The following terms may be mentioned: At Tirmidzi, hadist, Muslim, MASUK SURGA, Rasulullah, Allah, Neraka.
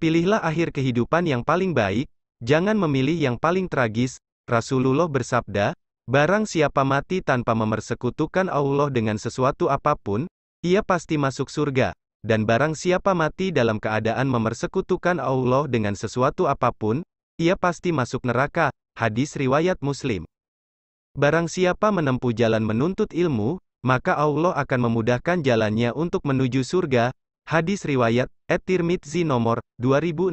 Pilihlah akhir kehidupan yang paling baik, jangan memilih yang paling tragis. Rasulullah bersabda, barang siapa mati tanpa mempersekutukan Allah dengan sesuatu apapun, ia pasti masuk surga. Dan barang siapa mati dalam keadaan mempersekutukan Allah dengan sesuatu apapun, ia pasti masuk neraka. Hadis riwayat Muslim. Barang siapa menempuh jalan menuntut ilmu, maka Allah akan memudahkan jalannya untuk menuju surga. Hadis riwayat At Tirmidzi nomor 2682.